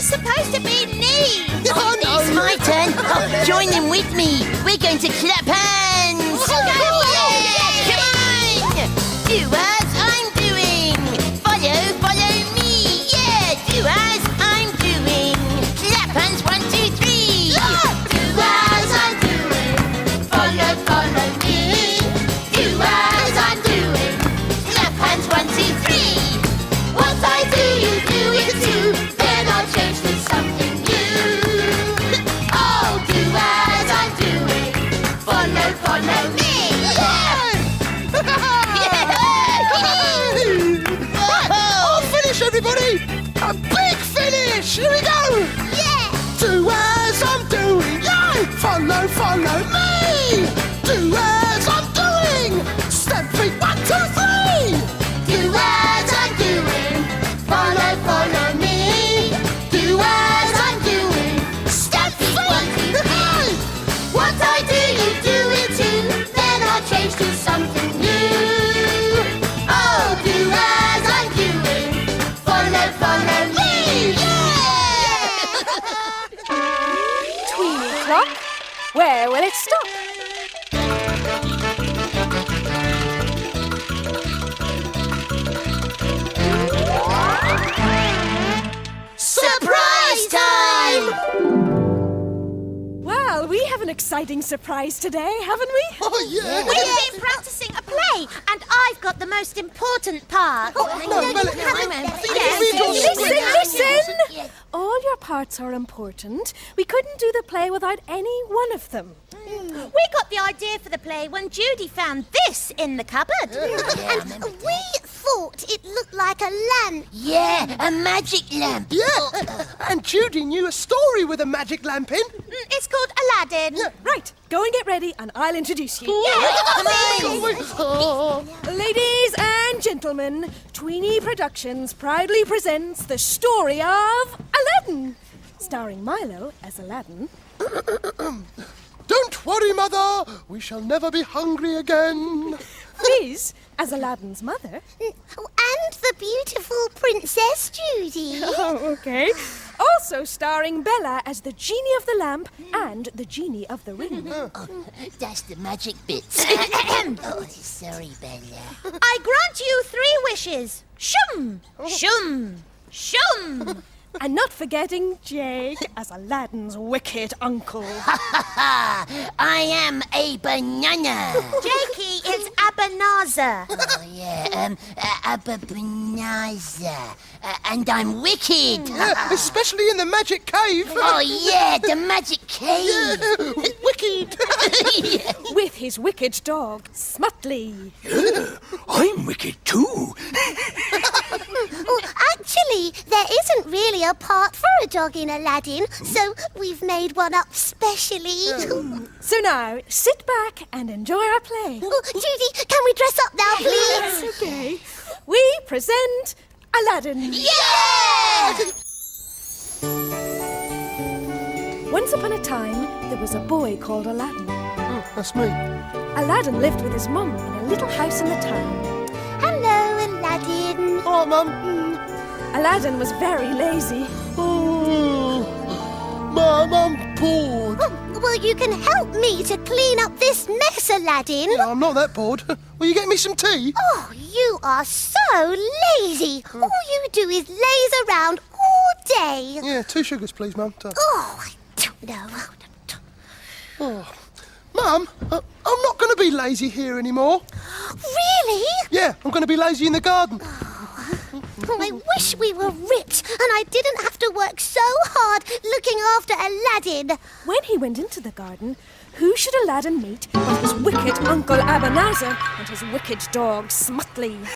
Supposed to be me. Oh, no. It's my turn. Oh, join them with me. We're going to clap hands. Go, yeah. Come on. Do as I'm doing. Follow, follow me. Yeah. Do as I'm doing. Clap hands. 1, 2, 3. Yeah. Do as I'm doing. Follow, follow me. Do as I'm doing. Clap hands. 1, 2, 3. What I do, you do it too. Then I'll change to something new. Oh, do as I'm doing. Follow, follow me. Yeah. I'll finish, everybody. A big finish. Here we go. Yeah. Do as I'm doing. Yeah. Follow, follow me. Do as I'm doing. Step 3, 1, 2, 3. Do as I'm doing. Follow, follow me. Where will it stop? Surprise time! Well, we have an exciting surprise today, haven't we? Oh, yeah! We've been practicing a play, and I've got the most important part. Oh, no, listen! All your parts are important. We couldn't do the play without any one of them. Mm. We got the idea for the play when Judy found this in the cupboard. And we thought it looked like a lamp. Yeah, a magic lamp. Yeah, and Judy knew a story with a magic lamp in. It's called Aladdin. Yeah. Right, go and get ready and I'll introduce you. Yeah. Ladies and gentlemen, Tweenie Productions proudly presents the story of... Aladdin, starring Milo as Aladdin. Don't worry, Mother. We shall never be hungry again. Fizz as Aladdin's mother. And the beautiful Princess Judy. Oh, okay. Also starring Bella as the genie of the lamp and the genie of the ring. Oh, that's the magic bits. Oh, sorry, Bella. I grant you 3 wishes. Shum, shum, shum. And not forgetting Jake as Aladdin's wicked uncle. Ha ha ha! I am a banana. Jakey is Abanazar. Oh yeah, Abanazar. And I'm wicked. Yeah, especially in the magic cave. Oh yeah, the magic cave. Yeah, wicked. Yeah. With his wicked dog, Smutly. Yeah, I'm wicked too. Well, actually, there isn't really a part for a dog in Aladdin, so we've made one up specially. So now, sit back and enjoy our play. Oh, Judy, can we dress up now, please? Yes, okay. We present Aladdin. Yeah! Once upon a time, there was a boy called Aladdin. Oh, that's me. Aladdin lived with his mum in a little house in the town. Aladdin. Oh, Mum. Aladdin was very lazy. Oh, Mum, I'm bored. Well, you can help me to clean up this mess, Aladdin. Yeah, I'm not that bored. Will you get me some tea? Oh, you are so lazy. All you do is laze around all day. Yeah, 2 sugars, please, Mum. Oh, I don't know. Oh. Mum, I'm not going to be lazy here anymore. Really? Yeah, I'm going to be lazy in the garden. Oh, I wish we were rich and I didn't have to work so hard looking after Aladdin. When he went into the garden, who should Aladdin meet but his wicked uncle Abanazar and his wicked dog Smutley?